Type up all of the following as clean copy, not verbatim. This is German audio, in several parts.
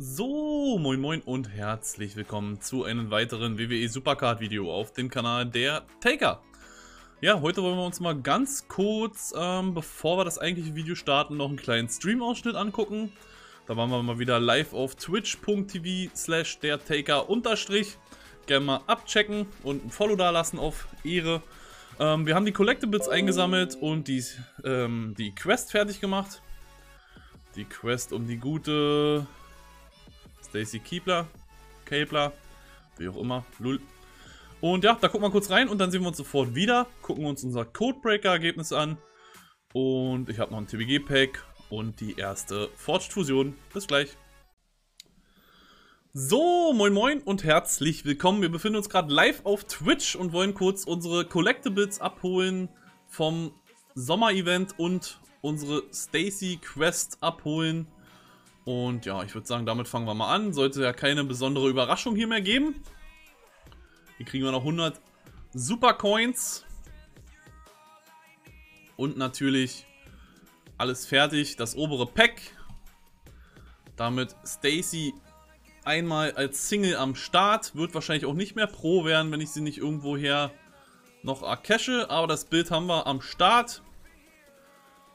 So, moin moin und herzlich willkommen zu einem weiteren WWE Supercard Video auf dem Kanal DerTaker. Ja, heute wollen wir uns mal ganz kurz, bevor wir das eigentliche Video starten, noch einen kleinen Stream-Ausschnitt angucken. Da waren wir mal wieder live auf twitch.tv/dertaker_. Gerne mal abchecken und ein Follow da lassen auf Ehre. Wir haben die Collectibles eingesammelt und die Quest fertig gemacht. Die Quest um die gute Stacy Keebler, wie auch immer, lul. Und ja, da gucken wir kurz rein und dann sehen wir uns sofort wieder. Gucken uns unser Codebreaker-Ergebnis an. Und ich habe noch ein TBG-Pack und die erste Forged Fusion. Bis gleich. So, moin moin und herzlich willkommen. Wir befinden uns gerade live auf Twitch und wollen kurz unsere Collectibles abholen vom Sommer-Event und unsere Stacy-Quest abholen. Und ja, ich würde sagen, damit fangen wir mal an. Sollte ja keine besondere Überraschung hier mehr geben. Hier kriegen wir noch 100 Supercoins. Und natürlich alles fertig. Das obere Pack. Damit Stacy einmal als Single am Start. Wird wahrscheinlich auch nicht mehr Pro werden, wenn ich sie nicht irgendwoher noch arcache. Aber das Bild haben wir am Start.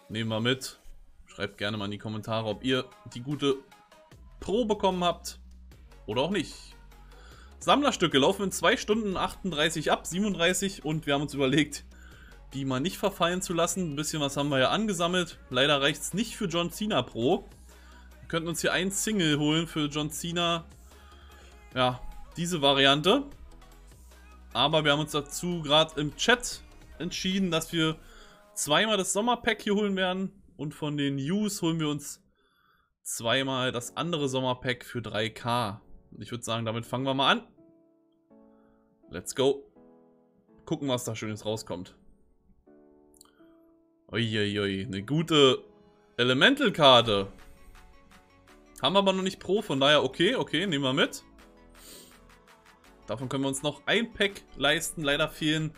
Nehmen wir mit. Schreibt gerne mal in die Kommentare, ob ihr die gute Pro bekommen habt oder auch nicht. Sammlerstücke laufen in 2 Stunden 38 ab, 37, und wir haben uns überlegt, die mal nicht verfallen zu lassen. Ein bisschen was haben wir ja angesammelt. Leider reicht es nicht für John Cena Pro. Wir könnten uns hier ein Single holen für John Cena. Ja, diese Variante. Aber wir haben uns dazu gerade im Chat entschieden, dass wir zweimal das Sommerpack hier holen werden. Und von den News holen wir uns zweimal das andere Sommerpack für 3K. Und ich würde sagen, damit fangen wir mal an. Let's go. Gucken, was da Schönes rauskommt. Uiuiui, eine gute Elemental-Karte. Haben wir aber noch nicht Pro, von daher okay, nehmen wir mit. Davon können wir uns noch ein Pack leisten. Leider fehlen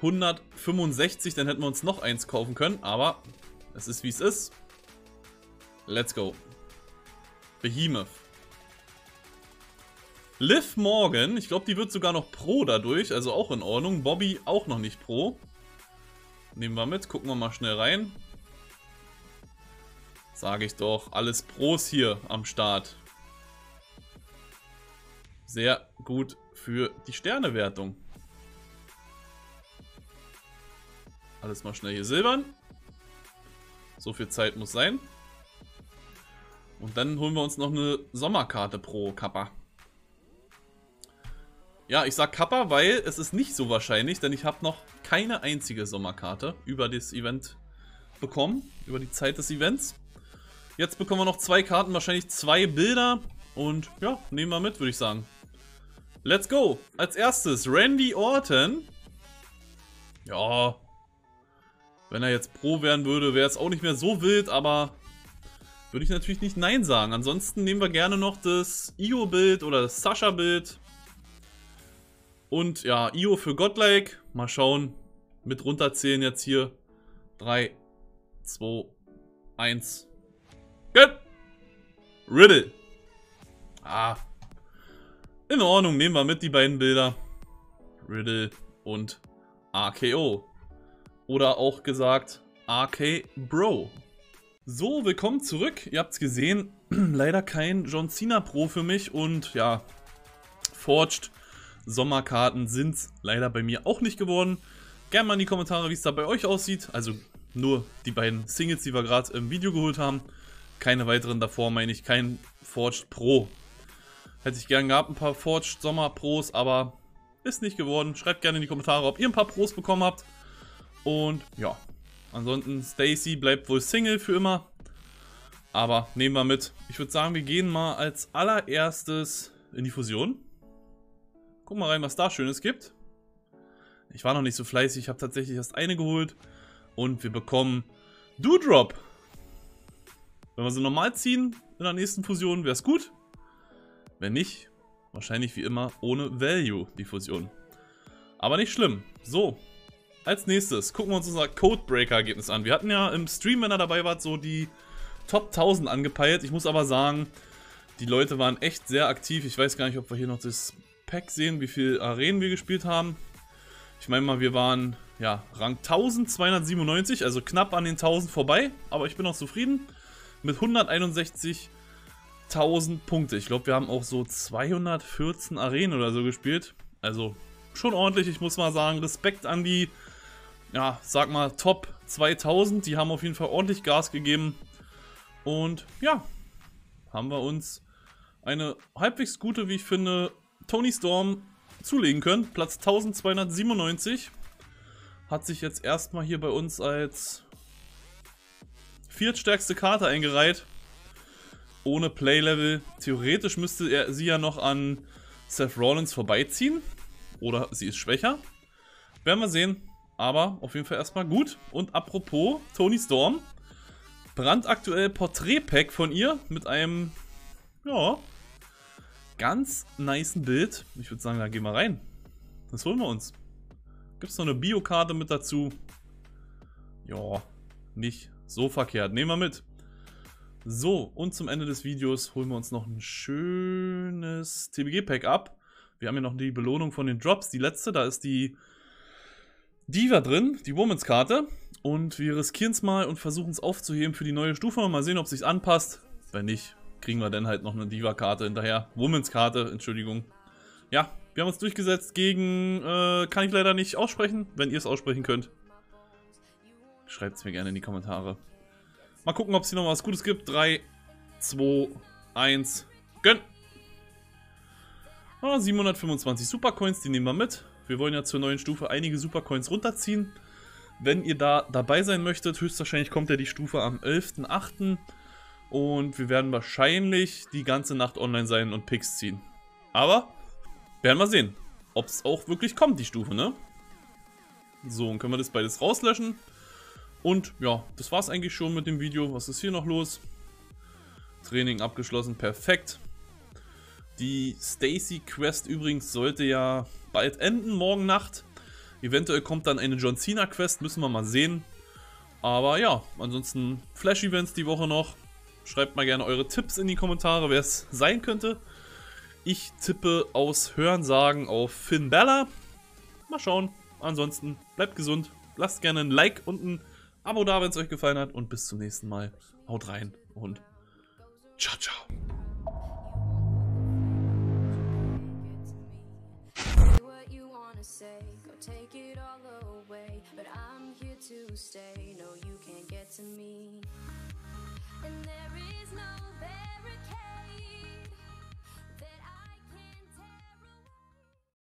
165, dann hätten wir uns noch eins kaufen können, aber es ist, wie es ist. Let's go. Behemoth. Liv Morgan. Ich glaube, die wird sogar noch Pro dadurch. Also auch in Ordnung. Bobby auch noch nicht Pro. Nehmen wir mit. Gucken wir mal schnell rein. Sage ich doch. Alles Pros hier am Start. Sehr gut für die Sternewertung. Alles mal schnell hier silbern. So viel Zeit muss sein. Und dann holen wir uns noch eine Sommerkarte pro Kappa. Ja, ich sag Kappa, weil es ist nicht so wahrscheinlich, denn ich habe noch keine einzige Sommerkarte über das Event bekommen, über die Zeit des Events. Jetzt bekommen wir noch 2 Karten, wahrscheinlich 2 Bilder. Und ja, nehmen wir mit, würde ich sagen. Let's go! Als erstes Randy Orton. Ja. Wenn er jetzt Pro werden würde, wäre es auch nicht mehr so wild, aber würde ich natürlich nicht Nein sagen. Ansonsten nehmen wir gerne noch das Io-Bild oder das Sascha-Bild. Und ja, Io für Godlike. Mal schauen, mit runterzählen jetzt hier. 3, 2, 1. Gut! Riddle. Ah. In Ordnung, nehmen wir mit die beiden Bilder. Riddle und RKO. Oder auch gesagt, RK-Bro. So, willkommen zurück. Ihr habt es gesehen, leider kein John Cena Pro für mich. Und ja, Forged Sommerkarten sind es leider bei mir auch nicht geworden. Gerne mal in die Kommentare, wie es da bei euch aussieht. Also nur die beiden Singles, die wir gerade im Video geholt haben. Keine weiteren davor, meine ich. Kein Forged Pro. Hätte ich gern gehabt, ein paar Forged Sommer Pros, aber ist nicht geworden. Schreibt gerne in die Kommentare, ob ihr ein paar Pros bekommen habt. Und ja, ansonsten Stacy bleibt wohl Single für immer, aber nehmen wir mit. Ich würde sagen, wir gehen mal als allererstes in die Fusion. Guck mal rein, was da Schönes gibt. Ich war noch nicht so fleißig, ich habe tatsächlich erst eine geholt und wir bekommen Doudrop. Wenn wir sie normal ziehen in der nächsten Fusion, wäre es gut. Wenn nicht, wahrscheinlich wie immer ohne Value die Fusion. Aber nicht schlimm. So. Als nächstes gucken wir uns unser Codebreaker-Ergebnis an. Wir hatten ja im Stream, wenn er dabei war, so die Top 1000 angepeilt. Ich muss aber sagen, Die Leute waren echt sehr aktiv. Ich weiß gar nicht, ob wir hier noch das Pack sehen, wie viele Arenen wir gespielt haben. Ich meine mal, wir waren ja Rang 1297, also knapp an den 1000 vorbei. Aber ich bin auch zufrieden mit 161.000 Punkte. Ich glaube, wir haben auch so 214 Arenen oder so gespielt. Also schon ordentlich, ich muss mal sagen, Respekt an die, ja, sag mal Top 2000. Die haben auf jeden Fall ordentlich Gas gegeben. Und ja, haben wir uns eine halbwegs gute, wie ich finde, Toni Storm zulegen können. Platz 1297 hat sich jetzt erstmal hier bei uns als viertstärkste Karte eingereiht. Ohne Playlevel. Theoretisch müsste sie ja noch an Seth Rollins vorbeiziehen. Oder sie ist schwächer. Werden wir sehen. Aber auf jeden Fall erstmal gut. Und apropos Toni Storm. Brandaktuell Porträtpack von ihr mit einem, ja, ganz nicen Bild. Ich würde sagen, da gehen wir rein. Das holen wir uns. Gibt es noch eine Biokarte mit dazu? Ja, nicht so verkehrt. Nehmen wir mit. So, und zum Ende des Videos holen wir uns noch ein schönes TBG-Pack ab. Wir haben hier noch die Belohnung von den Drops. Die letzte, da ist die Diva drin, die Womans-Karte. Und wir riskieren es mal und versuchen es aufzuheben für die neue Stufe. Mal sehen, ob es sich anpasst. Wenn nicht, kriegen wir dann halt noch eine Diva-Karte hinterher. Womans-Karte, Entschuldigung. Ja, wir haben uns durchgesetzt gegen... kann ich leider nicht aussprechen. Wenn ihr es aussprechen könnt, schreibt es mir gerne in die Kommentare. Mal gucken, ob es hier noch was Gutes gibt. 3, 2, 1, gönn! Ah, 725 Supercoins, die nehmen wir mit. Wir wollen ja zur neuen Stufe einige Supercoins runterziehen. Wenn ihr da dabei sein möchtet, höchstwahrscheinlich kommt ja die Stufe am 11.8. Und wir werden wahrscheinlich die ganze Nacht online sein und Picks ziehen. Aber werden wir sehen, ob es auch wirklich kommt, die Stufe, ne? So, und können wir das beides rauslöschen. Und ja, das war's eigentlich schon mit dem Video. Was ist hier noch los? Training abgeschlossen, perfekt. Die Stacy Quest übrigens sollte ja bald enden, morgen Nacht. Eventuell kommt dann eine John Cena Quest, müssen wir mal sehen. Aber ja, ansonsten Flash-Events die Woche noch. Schreibt mal gerne eure Tipps in die Kommentare, wer es sein könnte. Ich tippe aus Hörensagen auf Finn Balor. Mal schauen. Ansonsten bleibt gesund. Lasst gerne ein Like und ein Abo da, wenn es euch gefallen hat. Und bis zum nächsten Mal. Haut rein und ciao, ciao. Take it all away, but I'm here to stay. No, you can't get to me.